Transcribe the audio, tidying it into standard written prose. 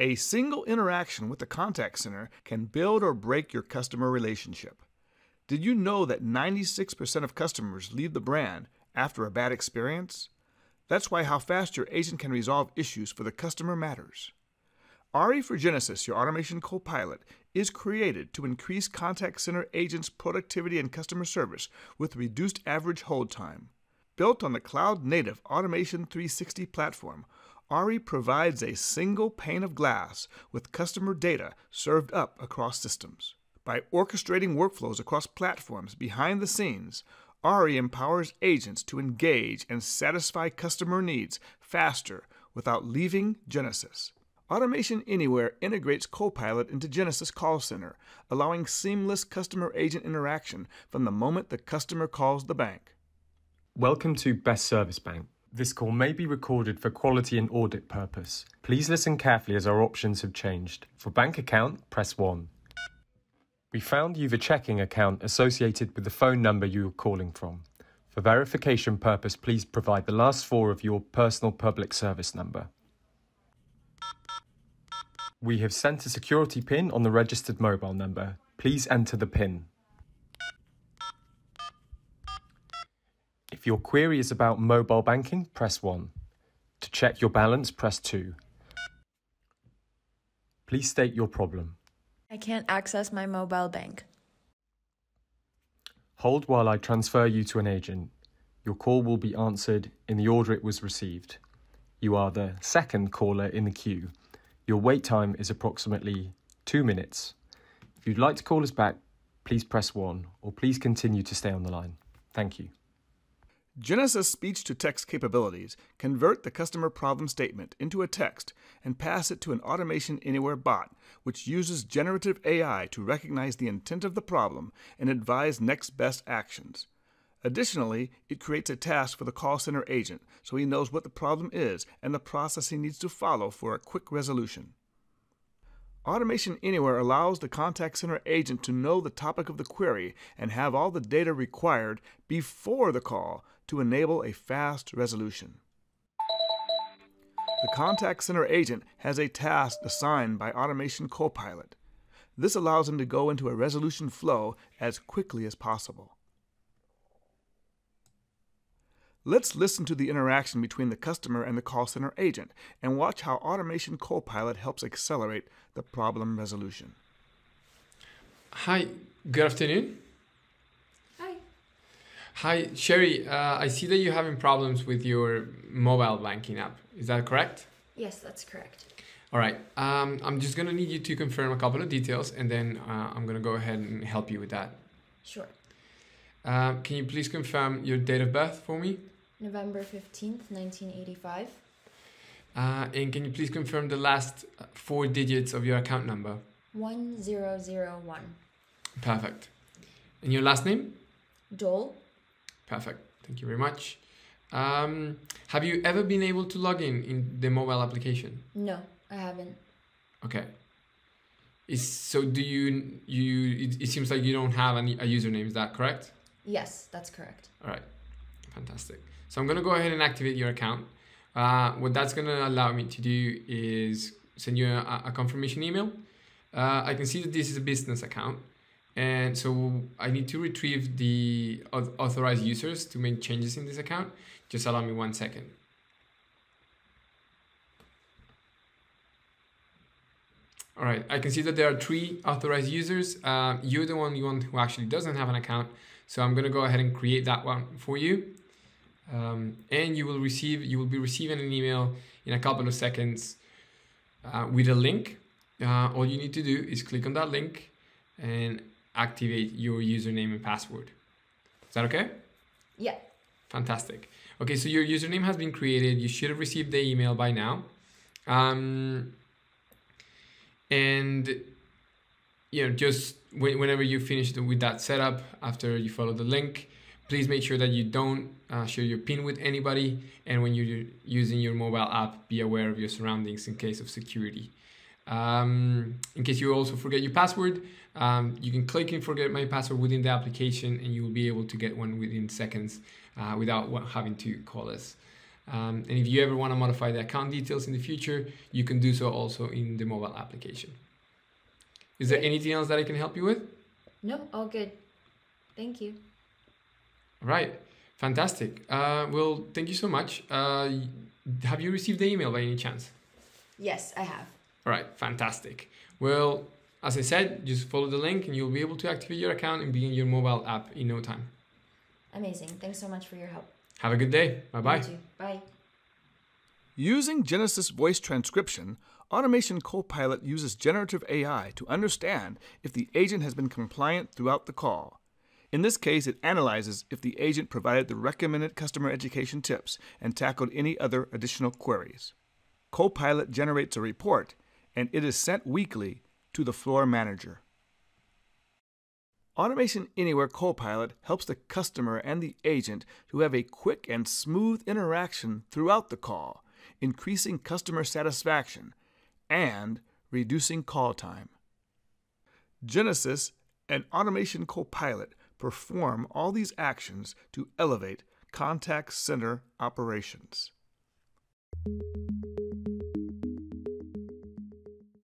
A single interaction with the contact center can build or break your customer relationship. Did you know that 96% of customers leave the brand after a bad experience? That's why how fast your agent can resolve issues for the customer matters. AARI for Genesys, your automation co-pilot, is created to increase contact center agents' productivity and customer service with reduced average hold time. Built on the cloud-native Automation 360 platform, AARI provides a single pane of glass with customer data served up across systems. By orchestrating workflows across platforms behind the scenes, AARI empowers agents to engage and satisfy customer needs faster without leaving Genesys. Automation Anywhere integrates Copilot into Genesys Call Center, allowing seamless customer-agent interaction from the moment the customer calls the bank. Welcome to Best Service Bank. This call may be recorded for quality and audit purpose. Please listen carefully as our options have changed. For bank account, press 1. We found you've a checking account associated with the phone number you were calling from. For verification purpose, please provide the last 4 of your personal public service number. We have sent a security PIN on the registered mobile number. Please enter the PIN. If your query is about mobile banking, press 1. To check your balance, press 2. Please state your problem. I can't access my mobile bank. Hold while I transfer you to an agent. Your call will be answered in the order it was received. You are the second caller in the queue. Your wait time is approximately 2 minutes. If you'd like to call us back, please press 1 or please continue to stay on the line. Thank you. Genesys speech-to-text capabilities convert the customer problem statement into a text and pass it to an Automation Anywhere bot, which uses generative AI to recognize the intent of the problem and advise next best actions. Additionally, it creates a task for the call center agent so he knows what the problem is and the process he needs to follow for a quick resolution. Automation Anywhere allows the contact center agent to know the topic of the query and have all the data required before the call to enable a fast resolution. The contact center agent has a task assigned by Automation Copilot. This allows him to go into a resolution flow as quickly as possible. Let's listen to the interaction between the customer and the call center agent and watch how Automation Copilot helps accelerate the problem resolution. Hi, good afternoon. Hi. Hi, Sherry, I see that you're having problems with your mobile banking app. Is that correct? Yes, that's correct. All right, I'm just going to need you to confirm a couple of details and then I'm going to go ahead and help you with that. Sure. Can you please confirm your date of birth for me? November 15th, 1985. And can you please confirm the last 4 digits of your account number? 1001. Perfect. And your last name? Dole. Perfect. Thank you very much. Have you ever been able to log in the mobile application? No, I haven't. Okay. It seems like you don't have a username, is that correct? Yes, that's correct. All right, fantastic. So I'm going to go ahead and activate your account. What that's going to allow me to do is send you a confirmation email. I can see that this is a business account. And so I need to retrieve the authorized users to make changes in this account. Just allow me 1 second. All right, I can see that there are 3 authorized users. You're the only one who actually doesn't have an account. So I'm gonna go ahead and create that one for you. And you will be receiving an email in a couple of seconds with a link. All you need to do is click on that link and activate your username and password. Is that okay? Yeah. Fantastic. Okay, so your username has been created. You should have received the email by now. And just whenever you finish with that setup, after you follow the link, please make sure that you don't share your PIN with anybody. And when you're using your mobile app, be aware of your surroundings in case of security. In case you also forget your password, you can click in Forget My Password within the application and you will be able to get one within seconds without having to call us. And if you ever want to modify the account details in the future, you can do so also in the mobile application. Is there anything else that I can help you with? No, all good. Thank you. All right, fantastic. Well, thank you so much. Have you received the email by any chance? Yes, I have. All right, fantastic. Well, as I said, just follow the link and you'll be able to activate your account and begin your mobile app in no time. Amazing. Thanks so much for your help. Have a good day. Bye-bye. Bye. Using Genesys voice transcription, Automation Copilot uses generative AI to understand if the agent has been compliant throughout the call. In this case, it analyzes if the agent provided the recommended customer education tips and tackled any other additional queries. Copilot generates a report, and it is sent weekly to the floor manager. Automation Anywhere Copilot helps the customer and the agent to have a quick and smooth interaction throughout the call, increasing customer satisfaction and reducing call time. Genesys and Automation Copilot perform all these actions to elevate contact center operations.